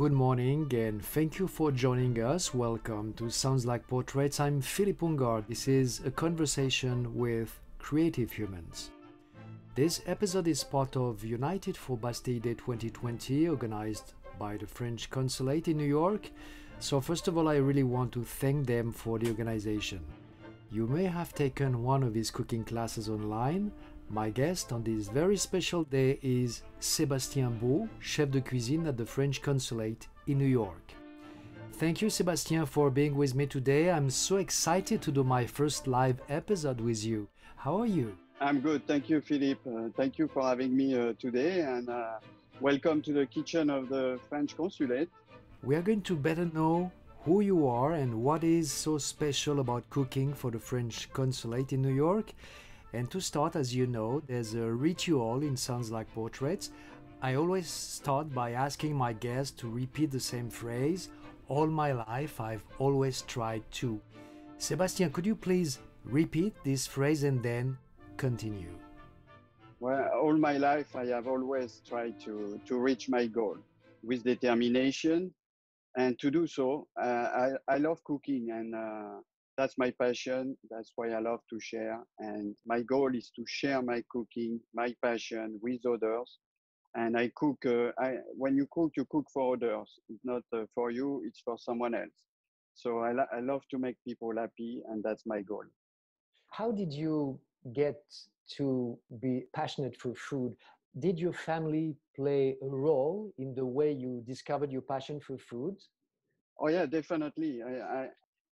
Good morning and thank you for joining us. Welcome to Sounds Like Portraits. I'm Philippe Ungard. This is a conversation with creative humans. This episode is part of United for Bastille Day 2020, organized by the French Consulate in New York. So first of all, I really want to thank them for the organization. You may have taken one of his cooking classes online. My guest on this very special day is Sébastien Baud, chef de cuisine at the French Consulate in New York. Thank you, Sébastien, for being with me today. I'm so excited to do my first live episode with you. How are you? I'm good. Thank you, Philippe. Thank you for having me today, and welcome to the kitchen of the French Consulate. We are going to better know who you are and what is so special about cooking for the French Consulate in New York. And to start, as you know, there's a ritual in Sounds Like Portraits. I always start by asking my guests to repeat the same phrase. All my life, I've always tried to. Sébastien, could you please repeat this phrase and then continue? Well, all my life, I have always tried to reach my goal with determination. And to do so, I love cooking, and that's my passion. That's why I love to share. And my goal is to share my cooking, my passion with others. And I cook, when you cook for others. It's not for you, it's for someone else. So I love to make people happy, and that's my goal. How did you get to be passionate for food? Did your family play a role in the way you discovered your passion for food? Oh yeah, definitely.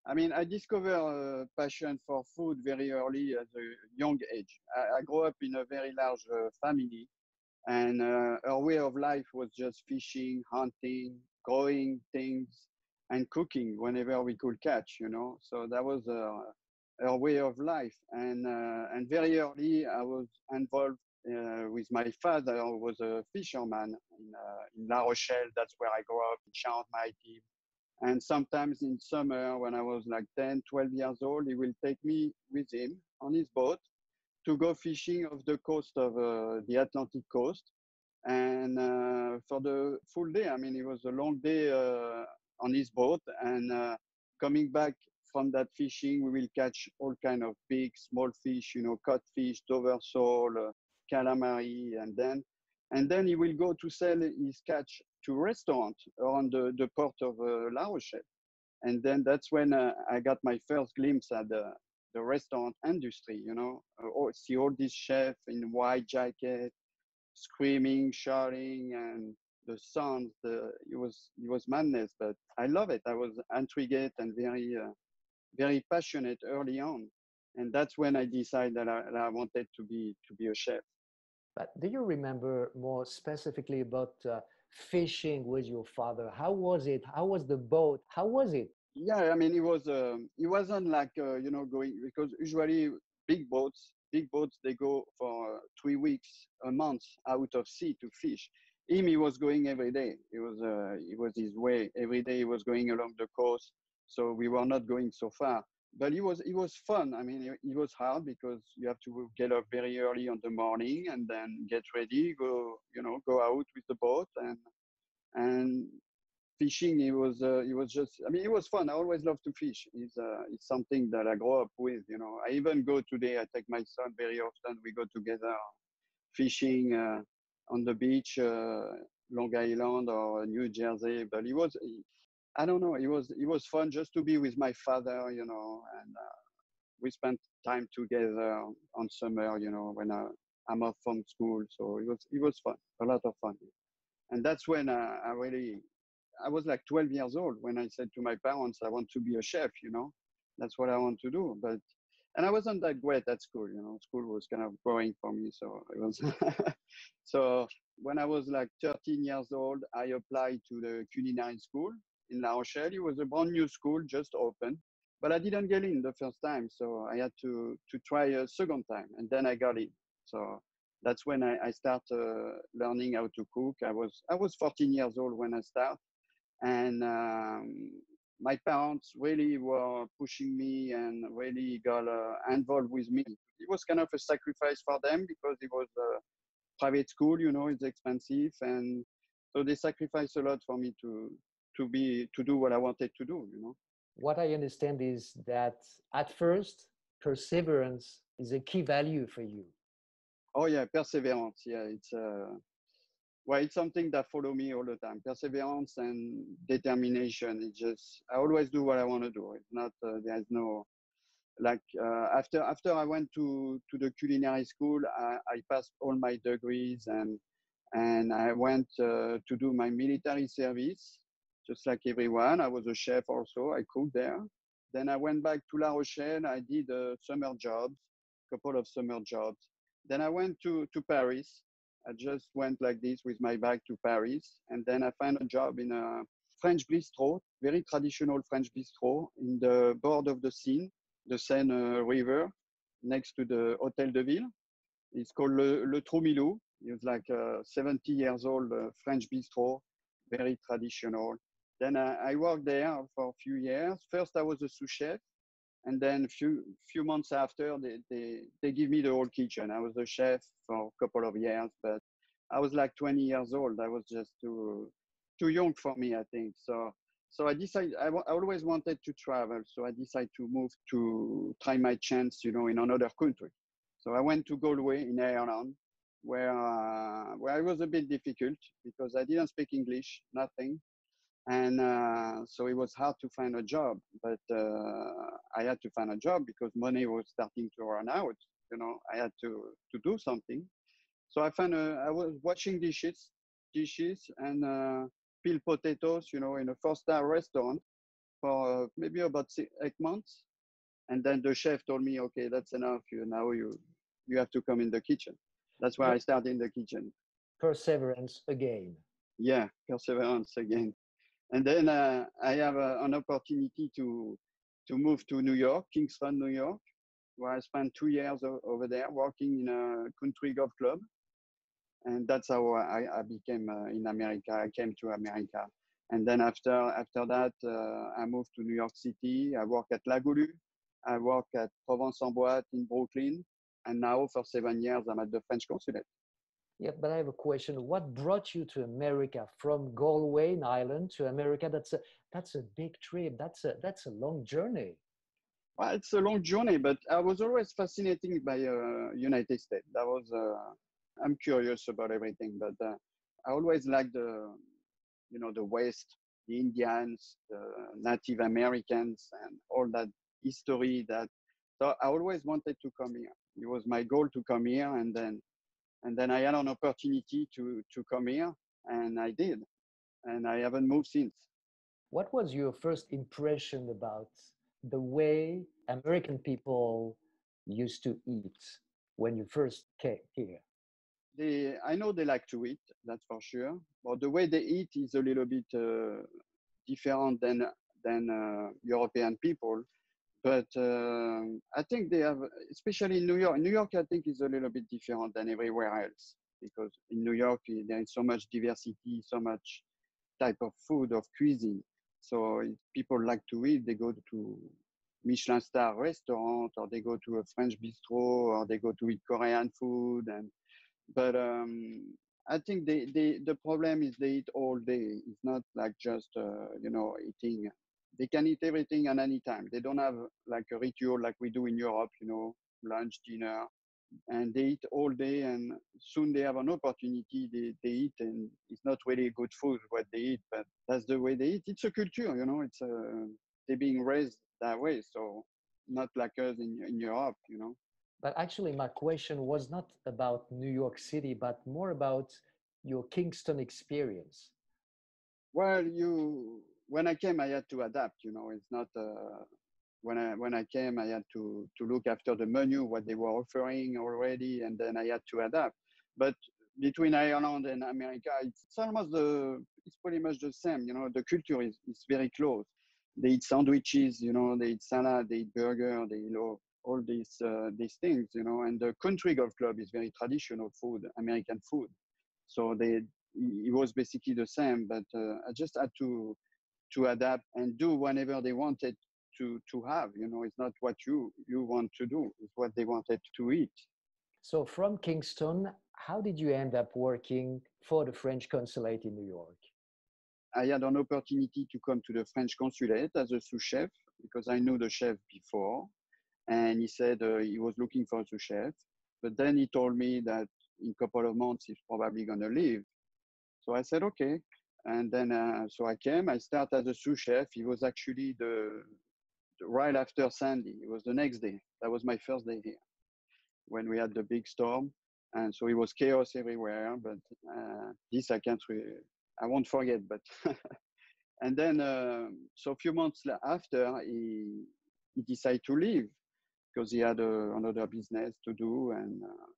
I mean, I discovered passion for food very early at a young age. I grew up in a very large family, and our way of life was just fishing, hunting, growing things, and cooking whenever we could catch, you know. So that was our way of life. And very early, I was involved with my father, who was a fisherman in La Rochelle. That's where I grew up, in Charente-Maritime. And sometimes in summer, when I was like 10, 12 years old, he will take me with him on his boat to go fishing off the coast of the Atlantic coast. And for the full day, I mean, it was a long day on his boat. And coming back from that fishing, we will catch all kind of big, small fish, you know, codfish, Dover sole, calamari, and then he will go to sell his catch to restaurant on the port of La Rochelle. And then that's when I got my first glimpse at the restaurant industry, you know. See all these chefs in white jacket, screaming, shouting, and the sound, it was madness, but I love it. I was intrigued and very, very passionate early on. And that's when I decided that I wanted to be a chef. But do you remember more specifically about fishing with your father? How was it? How was the boat? How was it? Yeah, I mean, it wasn't like, you know, going, because usually big boats, they go for 3 weeks, a month out of sea to fish. He was going every day. It was his way. Every day he was going along the coast. So we were not going so far. But it was fun. I mean, it was hard because you have to get up very early on the morning and then get ready, go out with the boat and fishing. It was just, I mean, it was fun. I always loved to fish. It's something that I grew up with, you know. I even go today. I take my son very often. We go together fishing on the beach, Long Island or New Jersey. But it was, I don't know. It was fun just to be with my father, you know, and we spent time together on summer, you know, when I'm off from school. So it was fun, a lot of fun. And that's when I was like 12 years old when I said to my parents, I want to be a chef, you know, that's what I want to do. And I wasn't that great at school, you know, school was kind of boring for me. So it was, so when I was like 13 years old, I applied to the culinary school in La Rochelle. It was a brand new school, just open, but I didn't get in the first time. So I had to try a second time, and then I got in. So that's when I started learning how to cook. I was 14 years old when I started, and my parents really were pushing me and really got involved with me. It was kind of a sacrifice for them because it was a private school, you know, it's expensive. And So they sacrificed a lot for me to do what I wanted to do, you know. What I understand is that at first, perseverance is a key value for you. Oh yeah, perseverance. Yeah, it's something that follow me all the time. Perseverance and determination. It's just I always do what I want to do. It's not there's no like after I went to the culinary school, I passed all my degrees and I went to do my military service. Just like everyone, I was a chef also. I cooked there. Then I went back to La Rochelle. I did a summer job, a couple of summer jobs. Then I went to Paris. I just went like this with my bag to Paris. And then I found a job in a French bistro, very traditional French bistro in the border of the Seine River, next to the Hôtel de Ville. It's called Le Trou-Milou. It's like a 70 years old French bistro, very traditional. Then I worked there for a few years. First, I was a sous chef. And then a few months after, they give me the whole kitchen. I was a chef for a couple of years, but I was like 20 years old. I was just too young for me, I think. So I decided, I always wanted to travel. So I decided to move to try my chance, you know, in another country. So I went to Galway in Ireland, where it was a bit difficult because I didn't speak English, nothing. And so it was hard to find a job, but I had to find a job because money was starting to run out. You know, I had to do something. So I was washing dishes and peeled potatoes, you know, in a four-star restaurant for maybe about 8 months. And then the chef told me, okay, that's enough. Now you have to come in the kitchen. That's why I started in the kitchen. Perseverance again. Yeah, perseverance again. And then I have an opportunity to move to New York, Kingston, New York, where I spent 2 years over there working in a country golf club. And that's how I became in America. I came to America. And then after that, I moved to New York City. I work at La Goulue. I work at Provence-en-Bois in Brooklyn. And now for 7 years, I'm at the French Consulate. Yeah, but I have a question. What brought you to America from Galway in Ireland to America? That's a big trip. That's a long journey. Well, it's a long journey, but I was always fascinated by United States. That was I'm curious about everything, but I always liked the West, the Indians, the Native Americans, and all that history. So I always wanted to come here. It was my goal to come here, and then I had an opportunity to come here, and I did. And I haven't moved since. What was your first impression about the way American people used to eat when you first came here? I know they like to eat, that's for sure. But the way they eat is a little bit different than European people. But I think they have, especially in New York. New York, I think, is a little bit different than everywhere else because in New York, there is so much diversity, so much type of food, of cuisine. So if people like to eat, they go to Michelin star restaurant, or they go to a French bistro, or they go to eat Korean food. But I think the problem is they eat all day. It's not like just, eating. They can eat everything at any time. They don't have like a ritual like we do in Europe, you know, lunch, dinner, and they eat all day. And soon they have an opportunity. They eat, and it's not really good food what they eat, but that's the way they eat. It's a culture, you know. It's they're being raised that way, so not like us in Europe, you know. But actually, my question was not about New York City, but more about your Kingston experience. Well, when I came, I had to adapt, you know. It's not, when I came, I had to look after the menu, what they were offering already, and then I had to adapt. But between Ireland and America, it's pretty much the same, you know. The culture is very close. They eat sandwiches, you know, they eat salad, they eat burger, they eat all these things, you know. And the country golf club is very traditional food, American food. So it was basically the same, but I just had to adapt and do whenever they wanted to have, you know. It's not what you want to do, it's what they wanted to eat. So from Kingston, how did you end up working for the French Consulate in New York? I had an opportunity to come to the French Consulate as a sous chef because I knew the chef before, and he said he was looking for a sous chef. But then he told me that in a couple of months he's probably going to leave. So I said okay, and then so I came. I started as a sous chef. He was actually right after Sandy. It was the next day. That was my first day here when we had the big storm, and so it was chaos everywhere. But this I can't. I won't forget, but and then so a few months after he decided to leave because he had another business to do, and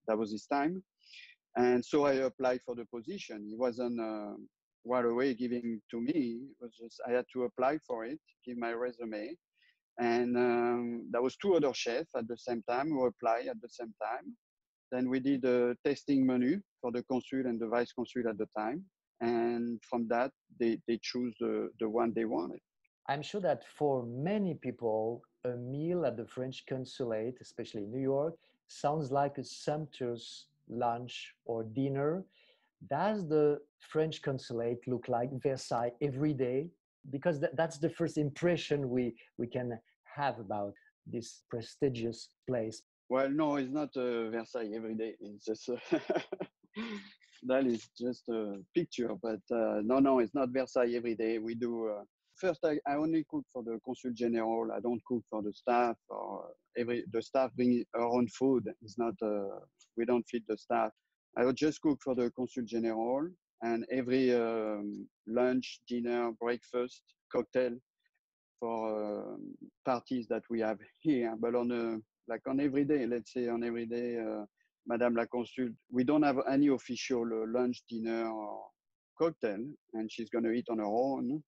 that was his time. And so I applied for the position. He wasn't right away giving to me. It was just I had to apply for it, give my resume, and there was two other chefs at the same time who applied at the same time. Then we did a tasting menu for the consul and the vice consul at the time. And from that, they choose the one they wanted. I'm sure that for many people, a meal at the French Consulate, especially in New York, sounds like a sumptuous lunch or dinner. Does the French Consulate look like Versailles every day? Because that's the first impression we can have about this prestigious place. Well, no, it's not Versailles every day. It's just... That is just a picture, but no, it's not Versailles every day. We do first. I only cook for the consul general. I don't cook for the staff. Or the staff bring our own food. It's not. We don't feed the staff. I would just cook for the consul general, and every lunch, dinner, breakfast, cocktail for parties that we have here. But on like on every day, let's say on every day. Madame la Consul, we don't have any official lunch, dinner, or cocktail, and she's going to eat on her own.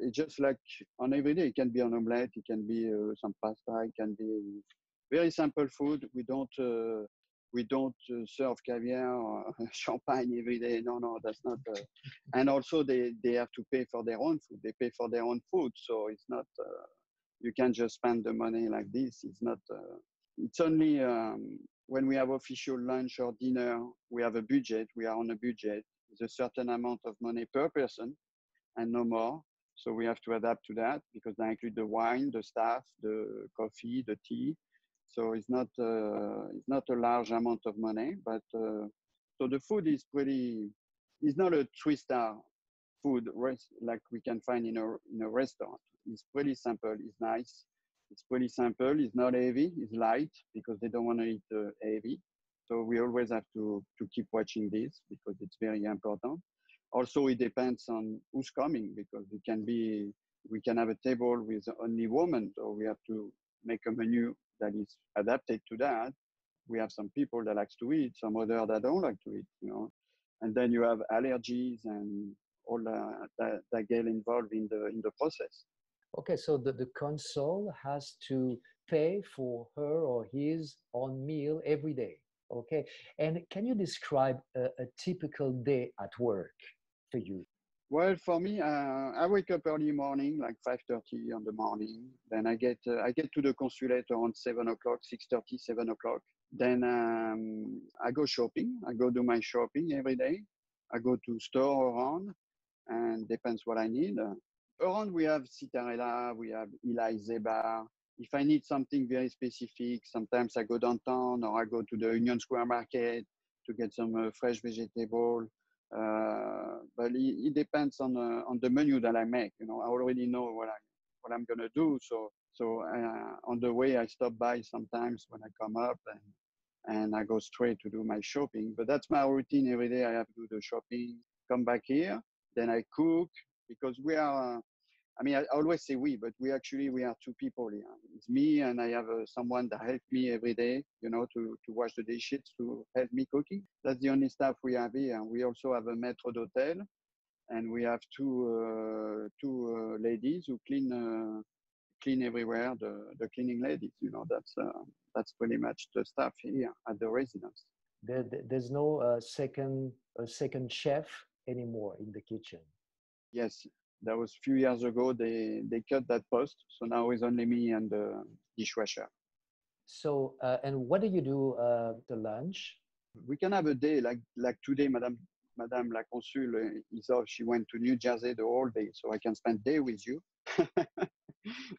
It's just like on every day. It can be an omelette, it can be some pasta, it can be very simple food. We don't serve caviar or champagne every day. No, that's not. And also, they have to pay for their own food. They pay for their own food, so it's not. You can't just spend the money like this. It's not. It's only. When we have official lunch or dinner, we have a budget. We are on a budget. There's a certain amount of money per person and no more. So we have to adapt to that because they include the wine, the staff, the coffee, the tea. So it's not a large amount of money. But so the food is pretty. It's not a three-star food like we can find in a restaurant. It's pretty simple. It's nice. It's pretty simple. It's not heavy. It's light because they don't want to eat heavy. So we always have to keep watching this because it's very important. Also, it depends on who's coming because it can be we can have a table with only women, so we have to make a menu that is adapted to that. We have some people that like to eat, some other that don't like to eat, And then you have allergies and all that get involved in the process. Okay, so the consul has to pay for her or his own meal every day. Okay, and can you describe a typical day at work for you? Well, for me, I wake up early morning, like 5:30 in the morning. Then I get to the consulate around 7 o'clock, 6:30, 7 o'clock. Then I go shopping. I go do my shopping every day. I go to store around, and depends what I need. Around we have Citarella, we have Eli Zaber. If I need something very specific, sometimes I go downtown or I go to the Union Square Market to get some fresh vegetable. But it depends on the menu that I make. I already know what I'm gonna do. So on the way I stop by sometimes when I come up and I go straight to do my shopping. But that's my routine every day. I have to do the shopping, come back here, then I cook. Because we are, I always say we, but we are two people here. It's me and I have someone that helps me every day, to wash the dishes, to help me cooking. That's the only staff we have here. We also have a maître d'hôtel, and we have two ladies who clean everywhere. The cleaning ladies, that's pretty much the staff here at the residence. There's no second chef anymore in the kitchen. Yes, that was a few years ago. They cut that post, so now it's only me and the dishwasher. So, and what do you do for lunch? We can have a day like today, Madame la Consul is off. She went to New Jersey the whole day, so I can spend day with you.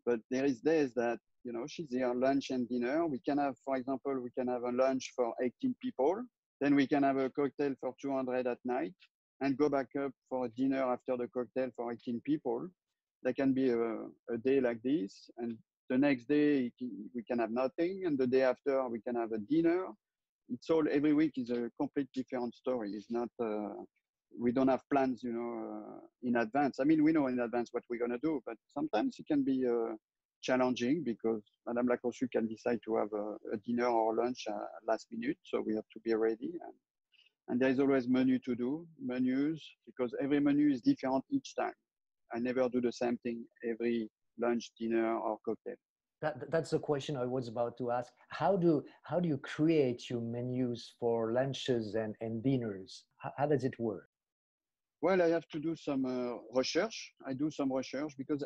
But there is days that, you know, she's here lunch and dinner. We can have, for example, we can have a lunch for 18 people. Then we can have a cocktail for 200 at night and go back up for a dinner after the cocktail for 18 people. There can be a day like this. And the next day, we can have nothing. And the day after, we can have a dinner. It's all, every week is a complete different story. It's not, we don't have plans, you know, in advance. I mean, we know in advance what we're going to do, but sometimes it can be challenging because Madame la Consul can decide to have a dinner or lunch last minute. So we have to be ready. And there is always menu to do, menus, because every menu is different each time. I never do the same thing every lunch, dinner, or cocktail. That's the question I was about to ask. How do you create your menus for lunches and dinners? How does it work? Well, I have to do some research. I do some research because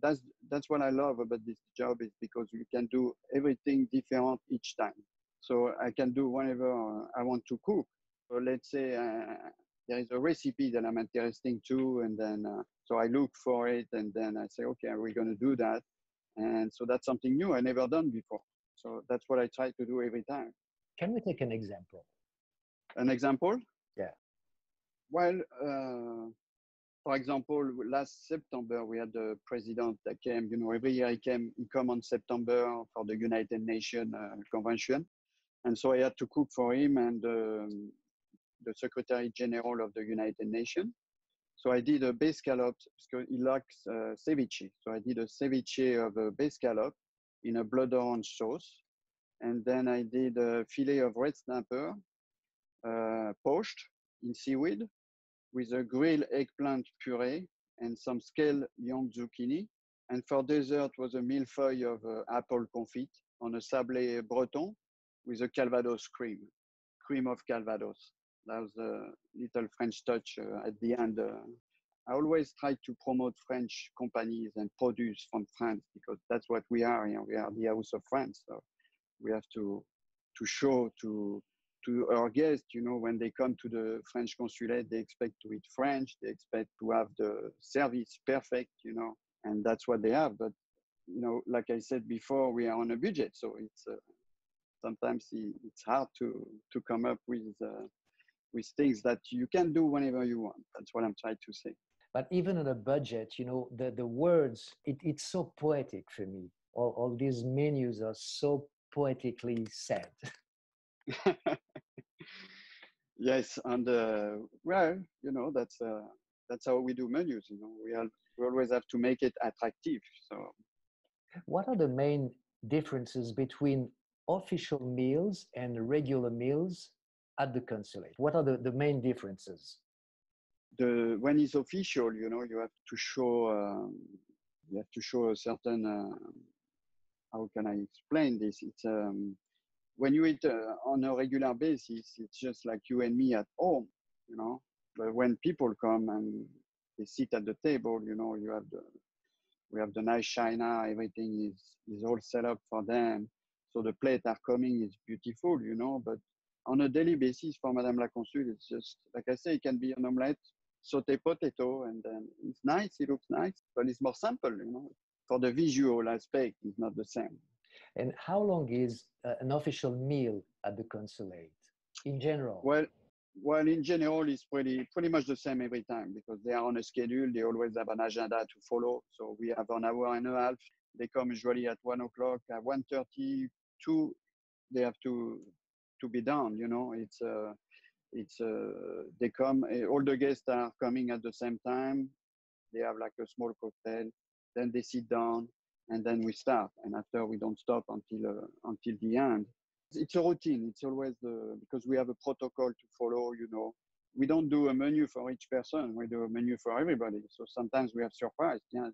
that's what I love about this job, is because you can do everything different each time. So I can do whatever I want to cook. So let's say there is a recipe that I'm interested to, and then so I look for it, and then I say, okay, we're going to do that. And so that's something new I never done before. So that's what I try to do every time. Can we take an example? An example? Yeah. Well, for example, last September, we had the president that came, you know, every year he comes on September for the United Nations convention. And so I had to cook for him and the Secretary General of the United Nations. So I did a base scallop, because he likes ceviche. So I did a ceviche of a base scallop in a blood orange sauce. And then I did a filet of red snapper poached in seaweed with a grilled eggplant puree and some scale young zucchini. And for dessert was a millefeuille of apple confit on a sablé breton with a Calvados cream of Calvados. That was a little French touch at the end. I always try to promote French companies and produce from France, because that's what we are. You know, we are the house of France. So we have to show to our guests, you know, when they come to the French consulate, they expect to eat French. They expect to have the service perfect, you know, and that's what they have. But, you know, like I said before, we are on a budget. So it's sometimes it's hard to come up with things that you can do whenever you want. That's what I'm trying to say. But even on a budget, you know, the words, it's so poetic for me. All these menus are so poetically said. Yes, and well, you know, that's how we do menus. You know, we always have to make it attractive. So, what are the main differences between official meals and regular meals at the consulate? What are the main differences? When it's official, you know, you have to show a certain. How can I explain this? It's when you eat on a regular basis, it's just like you and me at home, you know. But when people come and they sit at the table, you know, we have the nice china. Everything is all set up for them. So the plates are coming. It's beautiful, you know, but on a daily basis for Madame la Consul, it's just, like I say, it can be an omelette, sauté potato, and then it's nice, it looks nice, but it's more simple, you know. For the visual aspect, it's not the same. And how long is an official meal at the consulate, in general? Well, in general, it's pretty much the same every time, because they are on a schedule, they always have an agenda to follow, so we have an hour and a half. They come usually at 1 o'clock, at 1:30, 2, they have to be done, you know. They come, all the guests are coming at the same time. They have like a small cocktail, then they sit down, and then we start. And after, we don't stop until the end. It's a routine. It's always because we have a protocol to follow, you know. We don't do a menu for each person. We do a menu for everybody. So sometimes we have surprise. Yeah,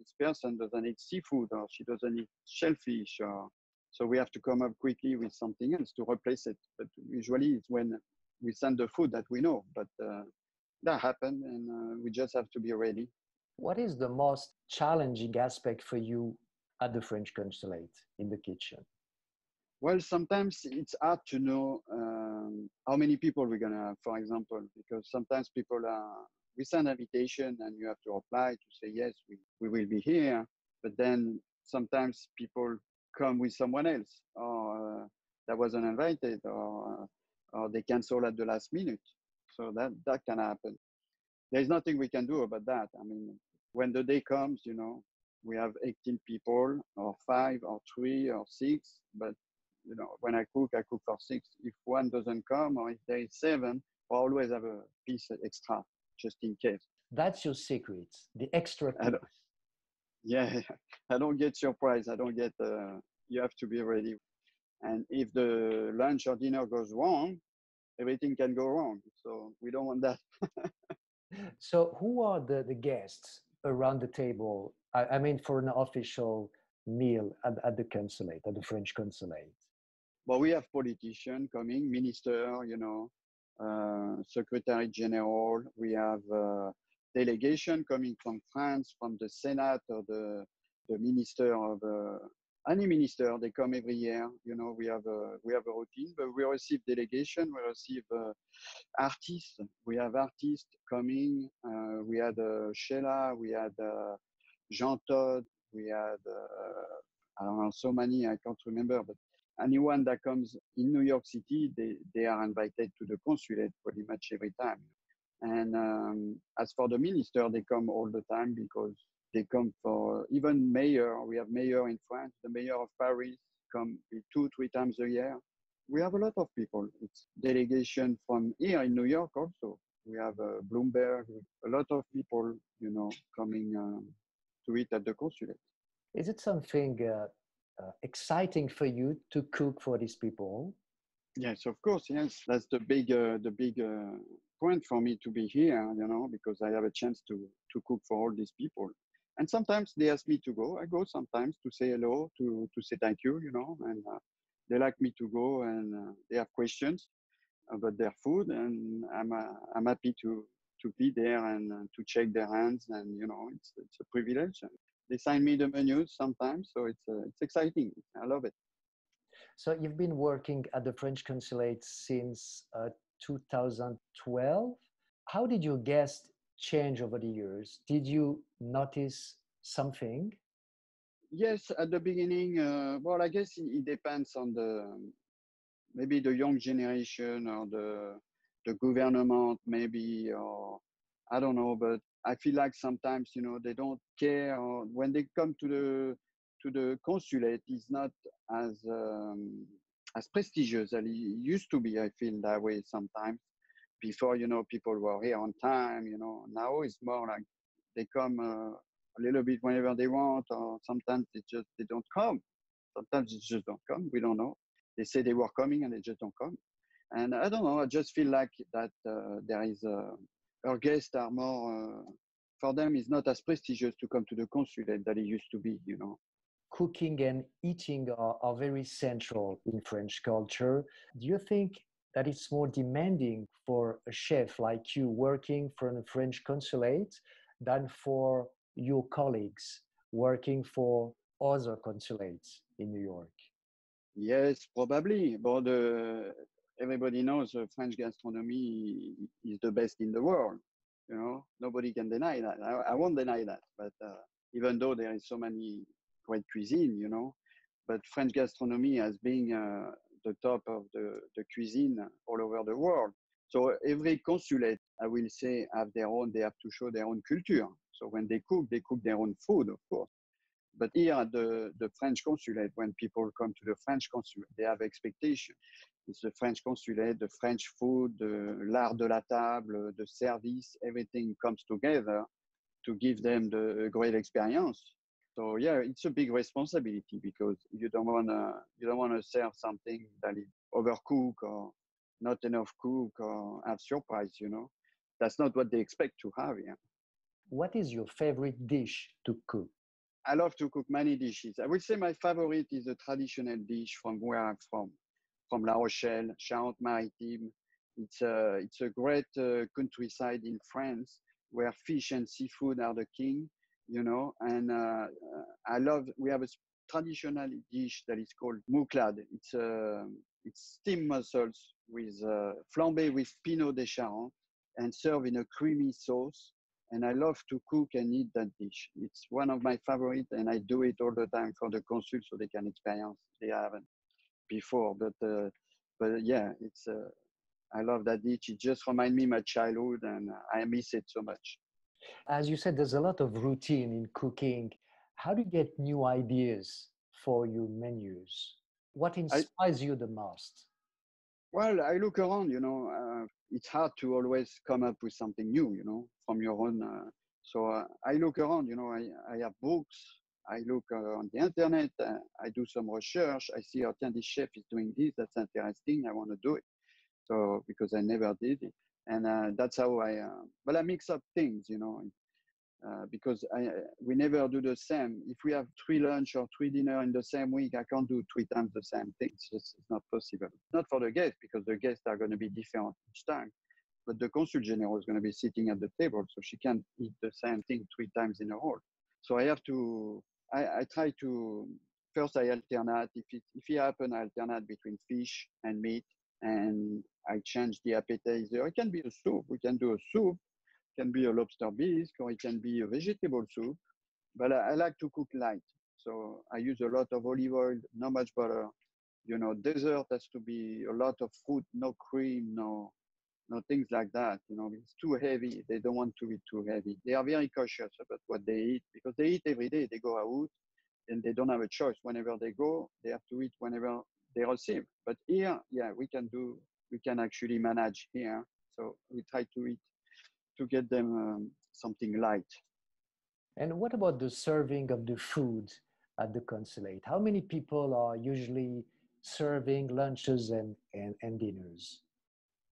this person doesn't eat seafood, or she doesn't eat shellfish, or so we have to come up quickly with something else to replace it. But usually it's when we send the food that we know. But that happened, and we just have to be ready. What is the most challenging aspect for you at the French Consulate in the kitchen? Well, sometimes it's hard to know how many people we're going to have, for example, because sometimes people are, we send invitation and you have to apply to say, yes, we will be here. But then sometimes people come with someone else or that wasn't invited or they cancel at the last minute. So that can happen. There's nothing we can do about that. I mean, when the day comes, you know, we have 18 people or 5 or 3 or 6, but you know, when I cook for 6. If one doesn't come or if there is 7, I always have a piece extra just in case. That's your secret, the extra piece. Yeah, I don't get surprise. I don't get, you have to be ready. And if the lunch or dinner goes wrong, everything can go wrong. So we don't want that. So who are the guests around the table? I mean, for an official meal at the consulate, at the French consulate. Well, we have politicians coming, minister, you know, secretary general. We have delegation coming from France, from the Senate or the minister of any minister. They come every year. You know, we have a routine, but we receive delegation. We receive artists. We have artists coming. We had Sheila. We had Jean Todd. We had I don't know, so many I can't remember, but. Anyone that comes in New York City, they are invited to the consulate pretty much every time. And as for the minister, they come all the time because they come for even mayor. We have mayor in France. The mayor of Paris come 2-3 times a year. We have a lot of people. It's delegation from here in New York also. We have Bloomberg. A lot of people, you know, coming to eat at the consulate. Is it something... exciting for you to cook for these people? Yes, of course. Yes, that's the big point for me to be here, you know, because I have a chance to cook for all these people. And sometimes they ask me to go. I go sometimes to say hello, to say thank you, you know, and they like me to go and they have questions about their food, and I'm happy to be there and to shake their hands, and you know, it's a privilege. They sign me the menus sometimes, so it's exciting. I love it. So you've been working at the French Consulate since 2012. How did your guests change over the years? Did you notice something? Yes, at the beginning, well, I guess it depends on maybe the young generation or the government, maybe, or I don't know, but I feel like sometimes, you know, they don't care. Or when they come to the consulate, it's not as prestigious as it used to be. I feel that way sometimes. Before, you know, people were here on time, you know. Now it's more like they come a little bit whenever they want, or sometimes they don't come. Sometimes they just don't come. We don't know. They say they were coming and they just don't come. And I don't know. I just feel like that there is a... Our guests are more, for them, it's not as prestigious to come to the consulate that it used to be, you know. Cooking and eating are very central in French culture. Do you think that it's more demanding for a chef like you working for a French consulate than for your colleagues working for other consulates in New York? Yes, probably. But everybody knows French gastronomy is the best in the world. You know, nobody can deny that. I won't deny that. But even though there is so many great cuisine, you know, but French gastronomy has been the top of the cuisine all over the world. So every consulate, I will say, have their own. They have to show their own culture. So when they cook their own food, of course. But here at the French consulate, when people come to the French consulate, they have expectations. It's the French consulate, the French food, l'art de la table, the service, everything comes together to give them a great experience. So yeah, it's a big responsibility because you don't wanna serve something that is overcooked or not enough cooked or have surprise, you know. That's not what they expect to have, yeah. What is your favorite dish to cook? I love to cook many dishes. I would say my favorite is a traditional dish from where I'm from La Rochelle, Charente-Maritime. It's a great countryside in France where fish and seafood are the king, you know. And we have a traditional dish that is called mouclade. It's a It's steamed mussels with flambé with Pinot de Charente and served in a creamy sauce. And I love to cook and eat that dish. It's one of my favorites, and I do it all the time for the consul so they can experience they haven't before. But yeah, it's I love that dish. It just reminds me of my childhood, and I miss it so much. As you said, there's a lot of routine in cooking. How do you get new ideas for your menus? What inspires you the most? Well, I look around, you know. It's hard to always come up with something new, you know, from your own. So I look around, you know. I have books. I look on the internet. I do some research. I see, oh, this chef is doing this. That's interesting. I want to do it. So because I never did it. And that's how I, but I mix up things, you know, because we never do the same. If we have 3 lunch or 3 dinner in the same week, I can't do 3 times the same thing. It's not possible. Not for the guests, because the guests are going to be different each time. But the consul general is going to be sitting at the table, so she can't eat the same thing 3 times in a row. So I have to, I try to, first I alternate. If it happens, I alternate between fish and meat. And I change the appetizer. It can be a soup. We can do a soup. It can be a lobster bisque, or it can be a vegetable soup. But I like to cook light. So I use a lot of olive oil, not much butter. You know, dessert has to be a lot of fruit, no cream, no things like that. You know, it's too heavy. They don't want to eat too heavy. They are very cautious about what they eat, because they eat every day. They go out and they don't have a choice. Whenever they go, they have to eat whenever they receive. But here, yeah, we can actually manage here. So we try to eat, to get them something light. And what about the serving of the food at the consulate? How many people are usually serving lunches and dinners?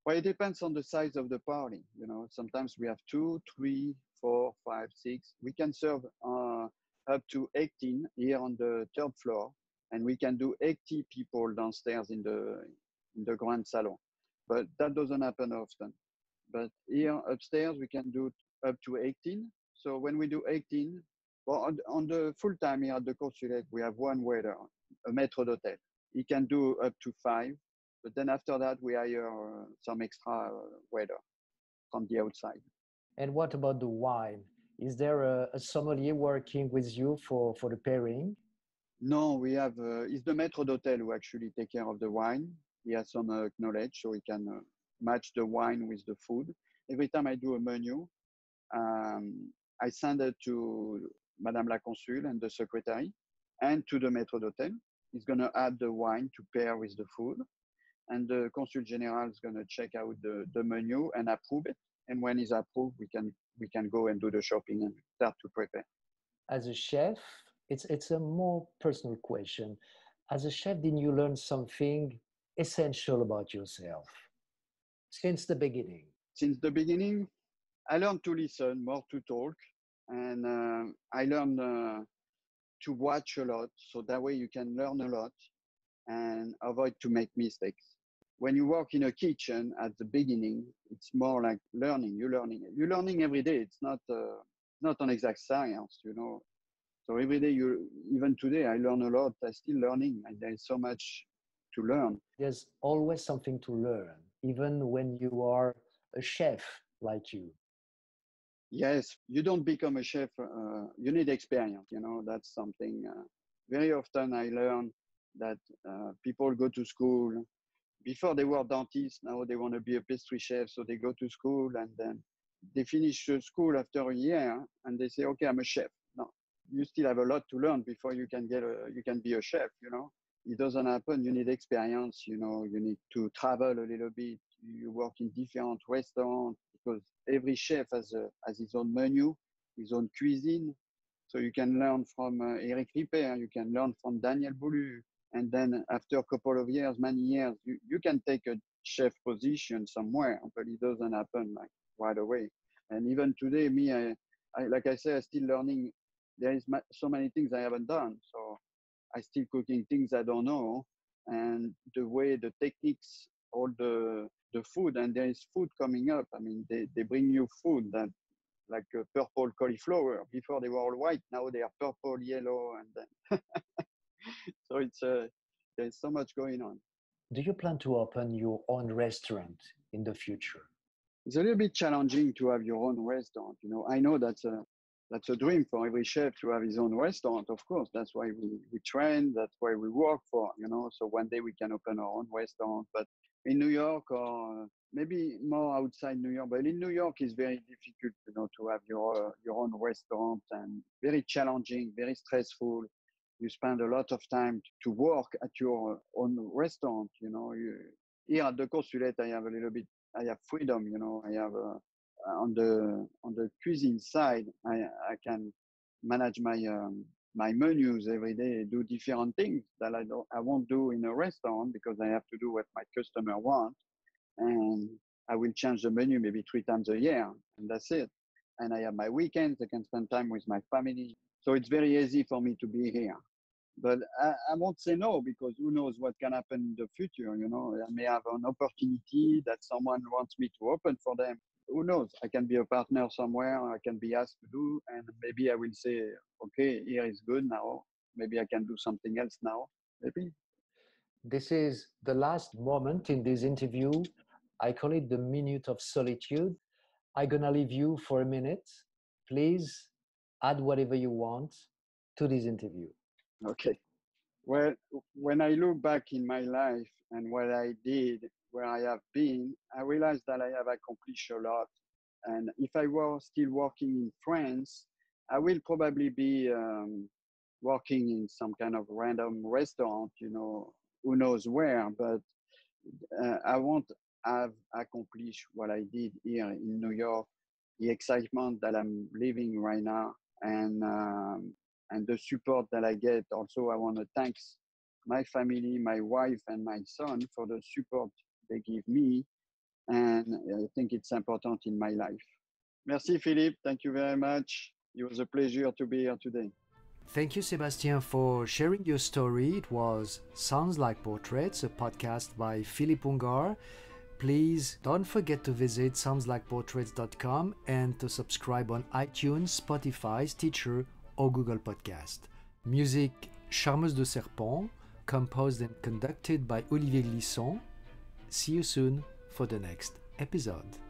Well, it depends on the size of the party. You know, sometimes we have 2, 3, 4, 5, 6. We can serve up to 18 here on the 3rd floor. And we can do 80 people downstairs in the Grand Salon. But that doesn't happen often. But here upstairs, we can do up to 18. So when we do 18, well, on the full time here at the consulate, we have 1 waiter, a maître d'hôtel. He can do up to 5. But then after that, we hire some extra waiter from the outside. And what about the wine? Is there a sommelier working with you for the pairing? No, we have, it's the maître d'hôtel who actually take care of the wine. He has some knowledge, so he can match the wine with the food. Every time I do a menu, I send it to Madame la Consul and the secretary, and to the maître d'hôtel. He's going to add the wine to pair with the food. And the consul general is going to check out the menu and approve it. And when it's approved, we can go and do the shopping and start to prepare. As a chef, it's a more personal question. As a chef, did you learn something essential about yourself since the beginning? Since the beginning, I learned to listen, more to talk. And I learned to watch a lot. So that way you can learn a lot and avoid to make mistakes. When you work in a kitchen at the beginning, it's more like learning. You're learning every day. It's not an exact science, you know. So every day, even today, I learn a lot. I'm still learning. There's so much to learn. There's always something to learn, even when you are a chef like you. Yes, you don't become a chef. You need experience. You know, that's something. Very often I learn that people go to school. Before they were dentists, now they want to be a pastry chef. So they go to school and then they finish school after a year and they say, okay, I'm a chef. You still have a lot to learn before you can be a chef, you know. It doesn't happen. You need experience, you know. You need to travel a little bit. You work in different restaurants because every chef has his own menu, his own cuisine. So you can learn from Eric Ripert. You can learn from Daniel Boulud. And then after a couple of years, many years, you can take a chef position somewhere, but it doesn't happen like right away. And even today, me, I like I say, I'm still learning. There is so many things I haven't done, so I still cooking things I don't know, and the way, the techniques, all the food, and there is food coming up. I mean, they bring you food that, like a purple cauliflower. Before they were all white, now they are purple, yellow, and then so there's so much going on. do you plan to open your own restaurant in the future? It's a little bit challenging to have your own restaurant. You know, I know that's a dream for every chef to have his own restaurant. Of course, that's why we train. That's why we work for. You know, so one day we can open our own restaurant. But in New York, or maybe more outside New York, but in New York, it's very difficult, you know, to have your own restaurant, and very challenging, very stressful. You spend a lot of time to work at your own restaurant. You know, here at the Consulate, I have a little bit. I have freedom, you know. I have on the cuisine side, I can manage my menus every day. Do different things that I won't do in a restaurant because I have to do what my customer wants, and I will change the menu maybe 3 times a year, and that's it. And I have my weekends. I can spend time with my family, so it's very easy for me to be here. But I won't say no, because who knows what can happen in the future, you know. I may have an opportunity that someone wants me to open for them. Who knows? I can be a partner somewhere, I can be asked to do, and maybe I will say, okay, here is good now. Maybe I can do something else now, maybe. This is the last moment in this interview. I call it the minute of solitude. I'm going to leave you for a minute. Please add whatever you want to this interview. Okay. Well, when I look back in my life and what I did, where I have been, I realized that I have accomplished a lot. And if I were still working in France, I will probably be working in some kind of random restaurant, you know, who knows where, but I won't have accomplished what I did here in New York, the excitement that I'm living right now, and the support that I get. Also, I want to thank my family, my wife, and my son for the support they give me. And I think it's important in my life. Merci, Philippe. Thank you very much. It was a pleasure to be here today. Thank you, Sébastien, for sharing your story. It was Sounds Like Portraits, a podcast by Philippe Ungard. Please don't forget to visit soundslikeportraits.com and to subscribe on iTunes, Spotify, Stitcher, or Google Podcast. Music Charmeuse de Serpent, composed and conducted by Olivier Glisson. See you soon for the next episode.